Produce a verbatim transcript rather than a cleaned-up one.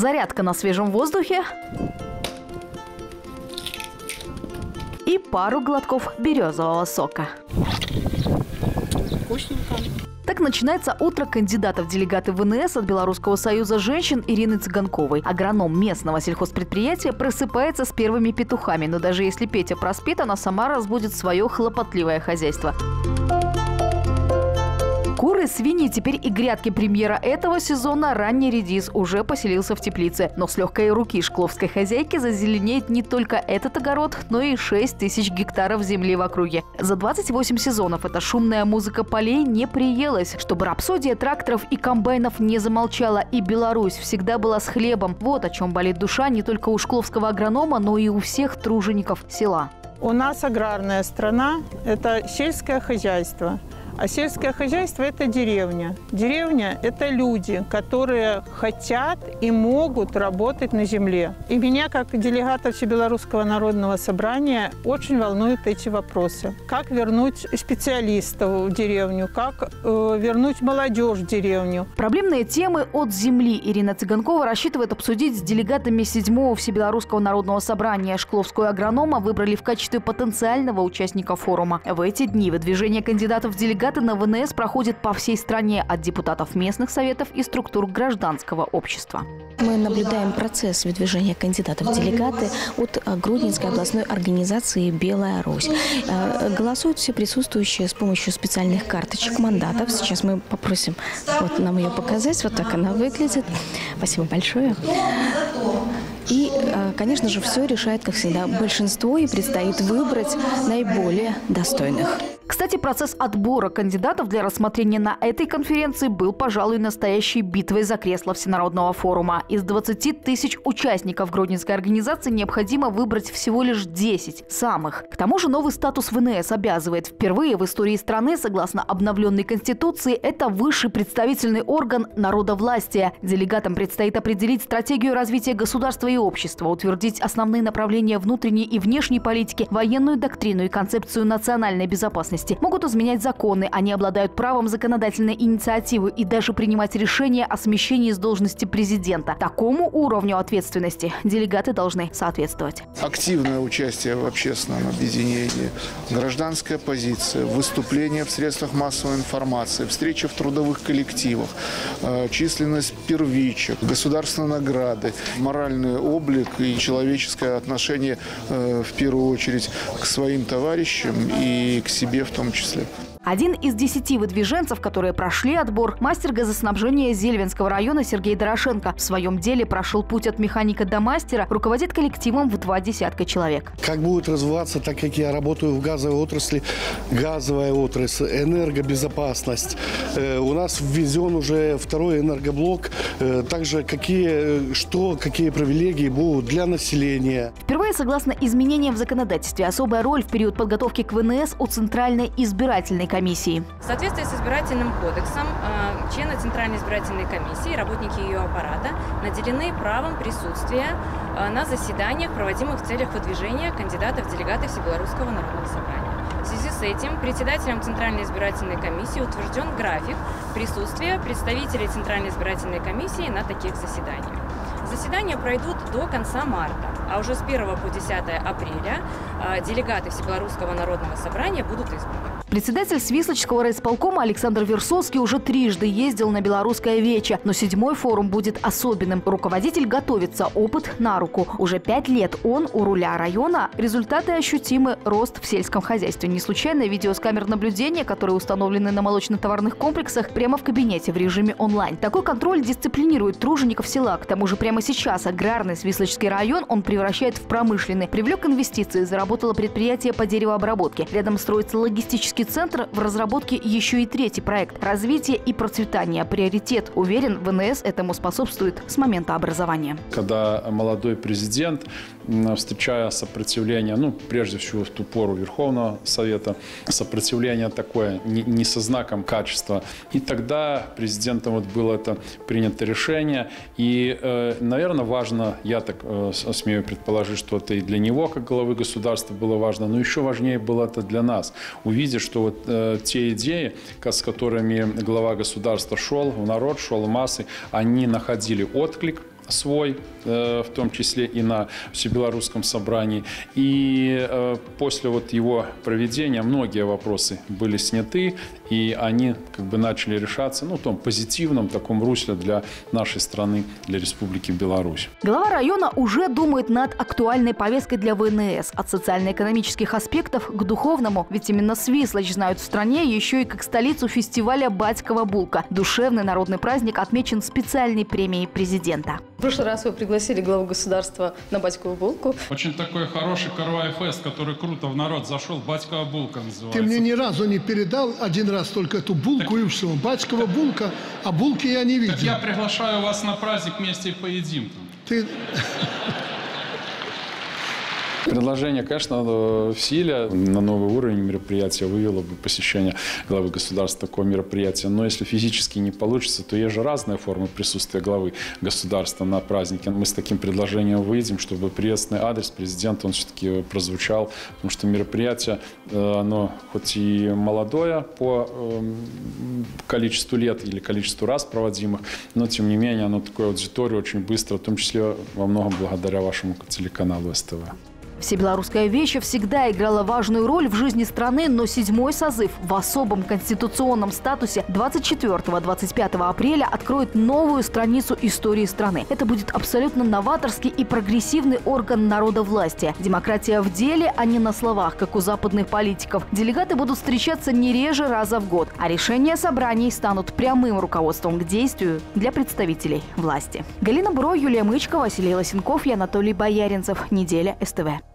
зарядка на свежем воздухе и пару глотков березового сока. Вкусненько. Так начинается утро кандидата в делегаты ВНС от Белорусского союза женщин Ирины Цыганковой. Агроном местного сельхозпредприятия просыпается с первыми петухами, но даже если Петя проспит, она сама разбудит свое хлопотливое хозяйство. Куры, свиньи, теперь и грядки премьера этого сезона. Ранний редис уже поселился в теплице. Но с легкой руки шкловской хозяйки зазеленеет не только этот огород, но и шесть тысяч гектаров земли в округе. За двадцать восемь сезонов эта шумная музыка полей не приелась. Чтобы рапсодия тракторов и комбайнов не замолчала, и Беларусь всегда была с хлебом. Вот о чем болит душа не только у шкловского агронома, но и у всех тружеников села. У нас аграрная страна – это сельское хозяйство. А сельское хозяйство – это деревня. Деревня – это люди, которые хотят и могут работать на земле. И меня, как делегата Всебелорусского народного собрания, очень волнуют эти вопросы. Как вернуть специалистов в деревню, как э, вернуть молодежь в деревню. Проблемные темы от земли Ирина Цыганкова рассчитывает обсудить с делегатами седьмого Всебелорусского народного собрания. Шкловскую агронома выбрали в качестве потенциального участника форума. В эти дни выдвижение кандидатов в делегаты на ВНС проходит по всей стране от депутатов местных советов и структур гражданского общества. Мы наблюдаем процесс выдвижения кандидатов в делегаты от Гродненской областной организации «Белая Русь». Голосуют все присутствующие с помощью специальных карточек мандатов. Сейчас мы попросим вот нам ее показать. Вот так она выглядит. Спасибо большое. И, конечно же, все решает, как всегда, большинство, и предстоит выбрать наиболее достойных. Кстати, процесс отбора кандидатов для рассмотрения на этой конференции был, пожалуй, настоящей битвой за кресло Всенародного форума. Из двадцати тысяч участников Гродненской организации необходимо выбрать всего лишь десять самых. К тому же новый статус ВНС обязывает. Впервые в истории страны, согласно обновленной Конституции, это высший представительный орган народовластия. Делегатам предстоит определить стратегию развития государства и общества, утвердить основные направления внутренней и внешней политики, военную доктрину и концепцию национальной безопасности. Могут изменять законы, они обладают правом законодательной инициативы и даже принимать решения о смещении с должности президента. Такому уровню ответственности делегаты должны соответствовать. Активное участие в общественном объединении, гражданская позиция, выступления в средствах массовой информации, встреча в трудовых коллективах, численность первичек, государственные награды, моральный облик и человеческое отношение в первую очередь к своим товарищам и к себе в В том числе. Один из десяти выдвиженцев, которые прошли отбор, мастер газоснабжения Зельвинского района Сергей Дорошенко. В своем деле прошел путь от механика до мастера, руководит коллективом в два десятка человек. Как будет развиваться, так как я работаю в газовой отрасли, газовая отрасль, энергобезопасность. У нас ввезен уже второй энергоблок. Также какие, что, какие привилегии будут для населения. Впервые, согласно изменениям в законодательстве, особая роль в период подготовки к ВНС у Центральной избирательной комиссии. В соответствии с избирательным кодексом, члены Центральной избирательной комиссии и работники ее аппарата наделены правом присутствия на заседаниях, проводимых в целях выдвижения кандидатов в делегаты Всебелорусского народного собрания. В связи с этим председателем Центральной избирательной комиссии утвержден график присутствия представителей Центральной избирательной комиссии на таких заседаниях. Заседания пройдут до конца марта, а уже с первого по десятое апреля делегаты Всебелорусского народного собрания будут избраны. Председатель Свислочского райисполкома Александр Версовский уже трижды ездил на белорусское вече, но седьмой форум будет особенным. Руководитель готовится, опыт на руку. Уже пять лет он у руля района. Результаты ощутимы, рост в сельском хозяйстве. Не случайно видео с камер наблюдения, которые установлены на молочно-товарных комплексах, прямо в кабинете в режиме онлайн. Такой контроль дисциплинирует тружеников села. К тому же прямо сейчас аграрный Свислочский район он превращает в промышленный. Привлек инвестиции, заработало предприятие по деревообработке. Рядом строится логистический центр, в разработке еще и третий проект. Развитие и процветание. Приоритет. Уверен, ВНС этому способствует с момента образования. Когда молодой президент, встречая сопротивление, ну, прежде всего в ту пору Верховного Совета, сопротивление такое, не, не со знаком качества. И тогда президентом вот было это принято решение. И, наверное, важно, я так смею предположить, что это и для него, как главы государства, было важно, но еще важнее было это для нас. Увидишь, что вот э, те идеи, с которыми глава государства шел, в народ шел, в массы, они находили отклик. свой, в том числе и на Всебелорусском собрании. И после вот его проведения многие вопросы были сняты, и они как бы начали решаться, ну, в том позитивном таком русле для нашей страны, для Республики Беларусь. Глава района уже думает над актуальной повесткой для ВНС. От социально-экономических аспектов к духовному, ведь именно Свислочь знают в стране еще и как столицу фестиваля «Батькова Булка». Душевный народный праздник отмечен специальной премией президента. В прошлый раз вы пригласили главу государства на Батькову булку. Очень такой хороший карвай-фест, который круто в народ зашел. Батькова булка называется. Ты мне ни разу не передал, один раз только эту булку так, и все. Батькова так, булка, а булки я не видел. Так я приглашаю вас на праздник, вместе и поедим. Ты... Предложение, конечно, в силе. На новый уровень мероприятия вывело бы посещение главы государства такого мероприятия. Но если физически не получится, то есть же разные формы присутствия главы государства на празднике. Мы с таким предложением выйдем, чтобы приветственный адрес президента, он все-таки прозвучал. Потому что мероприятие, оно хоть и молодое по количеству лет или количеству раз проводимых, но тем не менее оно такое аудиторию очень быстро, в том числе во многом благодаря вашему телеканалу эс тэ вэ. Всебелорусская вещь всегда играла важную роль в жизни страны, но седьмой созыв в особом конституционном статусе двадцать четвёртого — двадцать пятого апреля откроет новую страницу истории страны. Это будет абсолютно новаторский и прогрессивный орган народовластия. Демократия в деле, а не на словах, как у западных политиков. Делегаты будут встречаться не реже раза в год, а решения собраний станут прямым руководством к действию для представителей власти. Галина Буро, Юлия Мычко, Василий Лосенков и Анатолий Бояренцев. Неделя эс тэ вэ.